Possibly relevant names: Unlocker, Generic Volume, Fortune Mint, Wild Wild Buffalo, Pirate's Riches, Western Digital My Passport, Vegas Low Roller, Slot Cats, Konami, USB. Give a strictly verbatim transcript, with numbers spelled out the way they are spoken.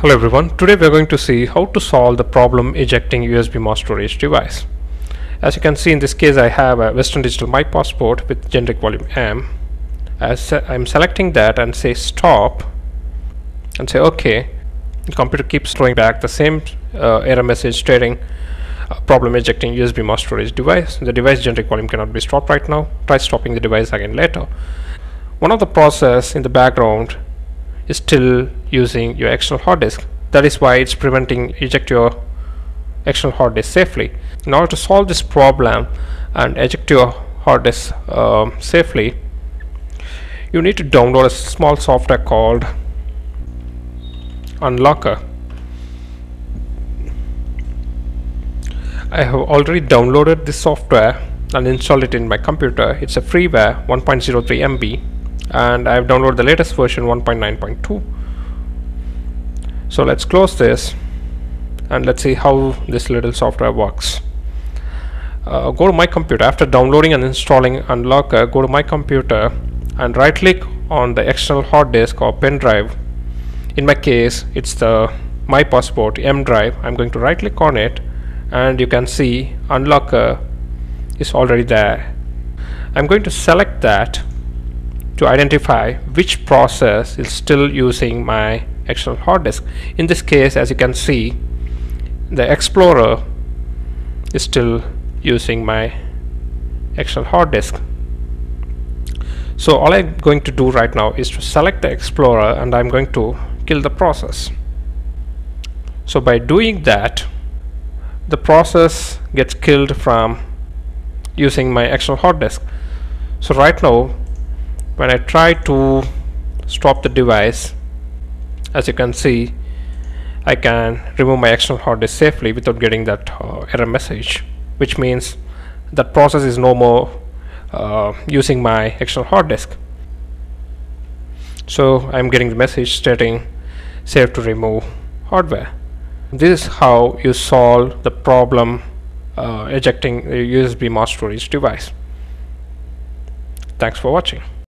Hello everyone, today we are going to see how to solve the problem ejecting U S B mass storage device. As you can see in this case I have a Western Digital My Passport with generic volume M. As I'm selecting that and say stop and say OK, the computer keeps throwing back the same uh, error message stating uh, problem ejecting U S B mass storage device. The device generic volume cannot be stopped right now. Try stopping the device again later. One of the process in the background is still using your external hard disk. That is why it's preventing eject your external hard disk safely. In order to solve this problem and eject your hard disk uh, safely, you need to download a small software called Unlocker. I have already downloaded this software and installed it in my computer. It's a freeware, one point zero three M B. And I have downloaded the latest version one point nine point two. So let's close this and let's see how this little software works. Uh, go to my computer. After downloading and installing Unlocker, go to my computer and right click on the external hard disk or pen drive. In my case it's the My Passport M drive. I'm going to right click on it and you can see Unlocker is already there. I'm going to select that to identify which process is still using my external hard disk. In this case, as you can see, the Explorer is still using my external hard disk. So all I'm going to do right now is to select the Explorer and I'm going to kill the process. So by doing that, the process gets killed from using my external hard disk. So right now, when I try to stop the device, as you can see, I can remove my external hard disk safely without getting that uh, error message, which means that process is no more uh, using my external hard disk. So I'm getting the message stating safe to remove hardware. This is how you solve the problem uh, ejecting a U S B mass storage device. Thanks for watching.